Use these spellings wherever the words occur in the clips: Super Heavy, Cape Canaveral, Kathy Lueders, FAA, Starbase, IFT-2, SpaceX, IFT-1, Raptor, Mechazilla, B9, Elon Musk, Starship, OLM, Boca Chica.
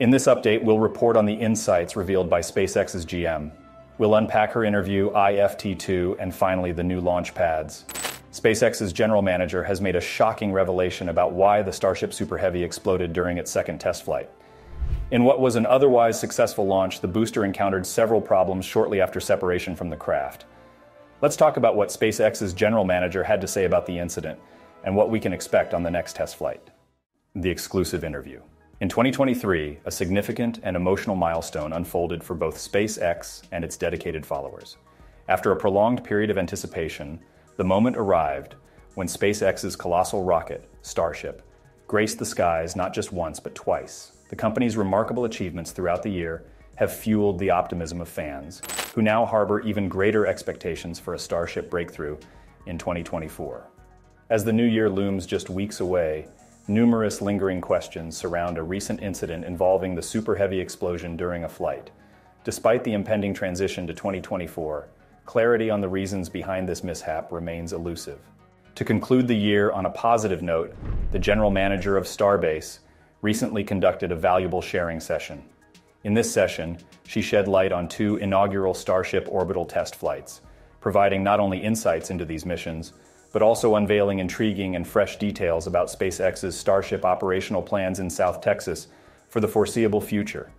In this update, we'll report on the insights revealed by SpaceX's GM. We'll unpack her interview, IFT-2, and finally, the new launch pads. SpaceX's general manager has made a shocking revelation about why the Starship Super Heavy exploded during its second test flight. In what was an otherwise successful launch, the booster encountered several problems shortly after separation from the craft. Let's talk about what SpaceX's general manager had to say about the incident and what we can expect on the next test flight. The exclusive interview. In 2023, a significant and emotional milestone unfolded for both SpaceX and its dedicated followers. After a prolonged period of anticipation, the moment arrived when SpaceX's colossal rocket, Starship, graced the skies not just once, but twice. The company's remarkable achievements throughout the year have fueled the optimism of fans, who now harbor even greater expectations for a Starship breakthrough in 2024. As the new year looms just weeks away, numerous lingering questions surround a recent incident involving the Super Heavy explosion during a flight. Despite the impending transition to 2024, clarity on the reasons behind this mishap remains elusive. To conclude the year on a positive note, the general manager of Starbase recently conducted a valuable sharing session. In this session, she shed light on two inaugural Starship orbital test flights, providing not only insights into these missions, but also unveiling intriguing and fresh details about SpaceX's Starship operational plans in South Texas for the foreseeable future.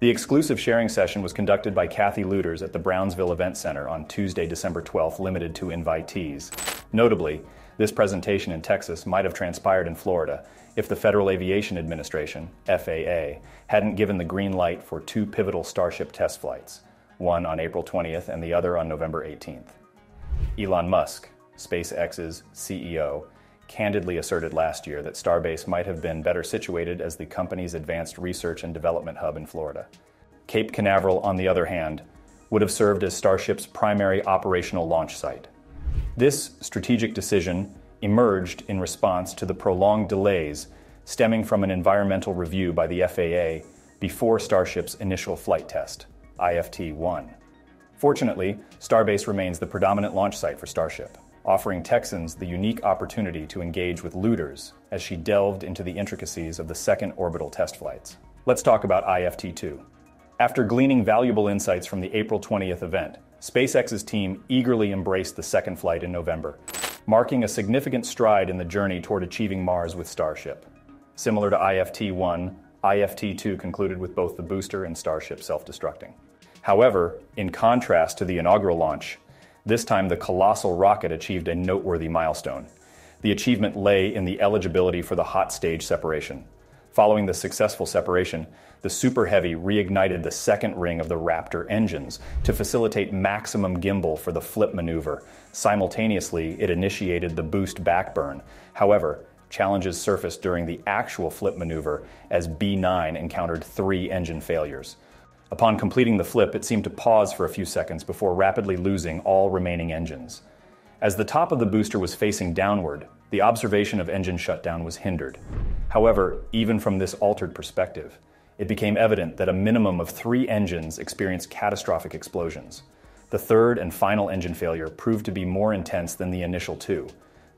The exclusive sharing session was conducted by Kathy Lueders at the Brownsville Event Center on Tuesday, December 12th, limited to invitees. Notably, this presentation in Texas might have transpired in Florida if the Federal Aviation Administration, FAA, hadn't given the green light for two pivotal Starship test flights, one on April 20th and the other on November 18th. Elon Musk, SpaceX's CEO, candidly asserted last year that Starbase might have been better situated as the company's advanced research and development hub in Florida. Cape Canaveral, on the other hand, would have served as Starship's primary operational launch site. This strategic decision emerged in response to the prolonged delays stemming from an environmental review by the FAA before Starship's initial flight test, IFT-1. Fortunately, Starbase remains the predominant launch site for Starship, offering Texans the unique opportunity to engage with Lueders as she delved into the intricacies of the second orbital test flights. Let's talk about IFT-2. After gleaning valuable insights from the April 20th event, SpaceX's team eagerly embraced the second flight in November, marking a significant stride in the journey toward achieving Mars with Starship. Similar to IFT-1, IFT-2 concluded with both the booster and Starship self-destructing. However, in contrast to the inaugural launch, this time, the colossal rocket achieved a noteworthy milestone. The achievement lay in the eligibility for the hot stage separation. Following the successful separation, the Super Heavy reignited the second ring of the Raptor engines to facilitate maximum gimbal for the flip maneuver. Simultaneously, it initiated the boost backburn. However, challenges surfaced during the actual flip maneuver as B9 encountered three engine failures. Upon completing the flip, it seemed to pause for a few seconds before rapidly losing all remaining engines. As the top of the booster was facing downward, the observation of engine shutdown was hindered. However, even from this altered perspective, it became evident that a minimum of three engines experienced catastrophic explosions. The third and final engine failure proved to be more intense than the initial two.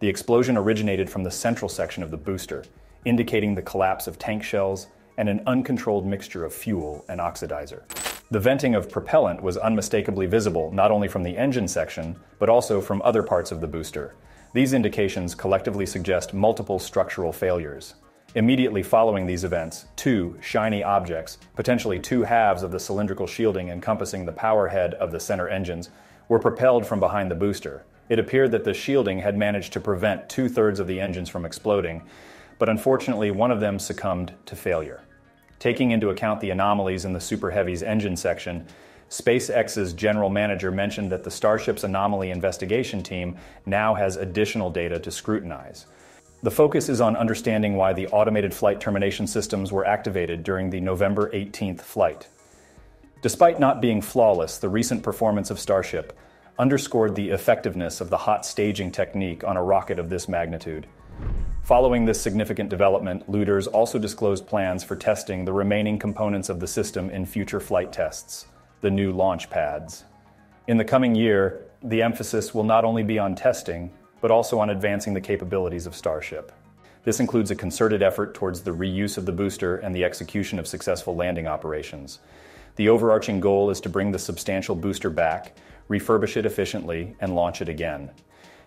The explosion originated from the central section of the booster, indicating the collapse of tank shells and an uncontrolled mixture of fuel and oxidizer. The venting of propellant was unmistakably visible not only from the engine section, but also from other parts of the booster. These indications collectively suggest multiple structural failures. Immediately following these events, two shiny objects, potentially two halves of the cylindrical shielding encompassing the power head of the center engines, were propelled from behind the booster. It appeared that the shielding had managed to prevent two-thirds of the engines from exploding, but unfortunately one of them succumbed to failure. Taking into account the anomalies in the Super Heavy's engine section, SpaceX's general manager mentioned that the Starship's anomaly investigation team now has additional data to scrutinize. The focus is on understanding why the automated flight termination systems were activated during the November 18th flight. Despite not being flawless, the recent performance of Starship underscored the effectiveness of the hot staging technique on a rocket of this magnitude. Following this significant development, Lueders also disclosed plans for testing the remaining components of the system in future flight tests, the new launch pads. In the coming year, the emphasis will not only be on testing, but also on advancing the capabilities of Starship. This includes a concerted effort towards the reuse of the booster and the execution of successful landing operations. The overarching goal is to bring the substantial booster back, refurbish it efficiently, and launch it again.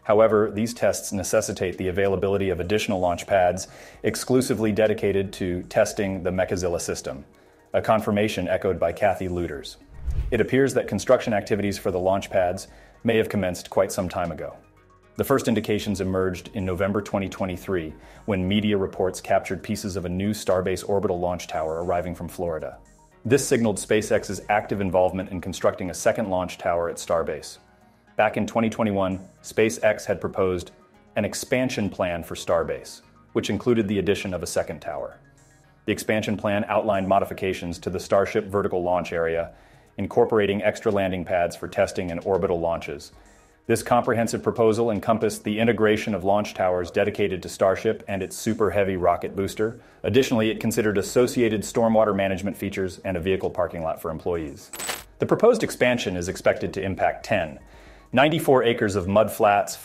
However, these tests necessitate the availability of additional launch pads exclusively dedicated to testing the Mechazilla system, a confirmation echoed by Kathy Lueders. It appears that construction activities for the launch pads may have commenced quite some time ago. The first indications emerged in November 2023, when media reports captured pieces of a new Starbase orbital launch tower arriving from Florida. This signaled SpaceX's active involvement in constructing a second launch tower at Starbase. Back in 2021, SpaceX had proposed an expansion plan for Starbase, which included the addition of a second tower. The expansion plan outlined modifications to the Starship vertical launch area, incorporating extra landing pads for testing and orbital launches. This comprehensive proposal encompassed the integration of launch towers dedicated to Starship and its Super Heavy rocket booster. Additionally, it considered associated stormwater management features and a vehicle parking lot for employees. The proposed expansion is expected to impact 94 acres of mud flats,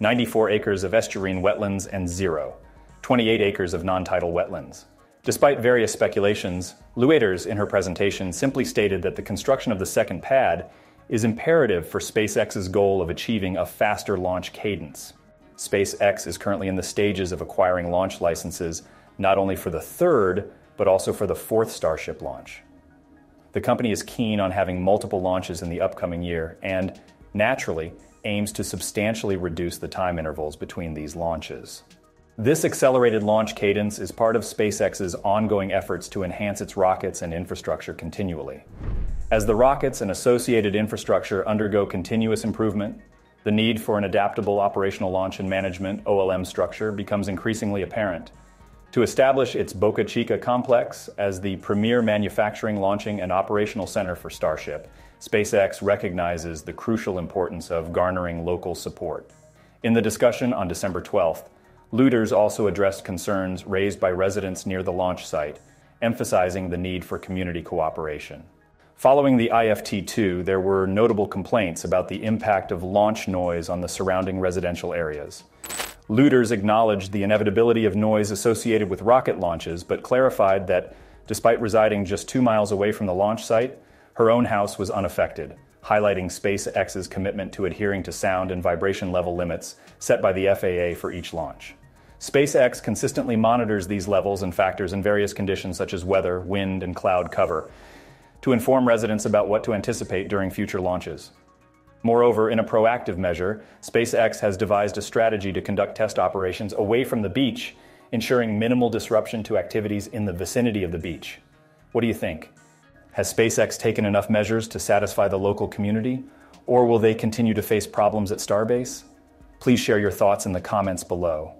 94 acres of estuarine wetlands, and 28 acres of non-tidal wetlands. Despite various speculations, Lueders, in her presentation, simply stated that the construction of the second pad is imperative for SpaceX's goal of achieving a faster launch cadence. SpaceX is currently in the stages of acquiring launch licenses not only for the third, but also for the fourth Starship launch. The company is keen on having multiple launches in the upcoming year and, naturally, aims to substantially reduce the time intervals between these launches. This accelerated launch cadence is part of SpaceX's ongoing efforts to enhance its rockets and infrastructure continually. As the rockets and associated infrastructure undergo continuous improvement, the need for an adaptable operational launch and management (OLM) structure becomes increasingly apparent. To establish its Boca Chica complex as the premier manufacturing, launching, and operational center for Starship, SpaceX recognizes the crucial importance of garnering local support. In the discussion on December 12th, Lueders also addressed concerns raised by residents near the launch site, emphasizing the need for community cooperation. Following the IFT-2, there were notable complaints about the impact of launch noise on the surrounding residential areas. Lueders acknowledged the inevitability of noise associated with rocket launches, but clarified that, despite residing just 2 miles away from the launch site, her own house was unaffected, highlighting SpaceX's commitment to adhering to sound and vibration level limits set by the FAA for each launch. SpaceX consistently monitors these levels and factors in various conditions such as weather, wind, and cloud cover, to inform residents about what to anticipate during future launches. Moreover, in a proactive measure, SpaceX has devised a strategy to conduct test operations away from the beach, ensuring minimal disruption to activities in the vicinity of the beach. What do you think? Has SpaceX taken enough measures to satisfy the local community, or will they continue to face problems at Starbase? Please share your thoughts in the comments below.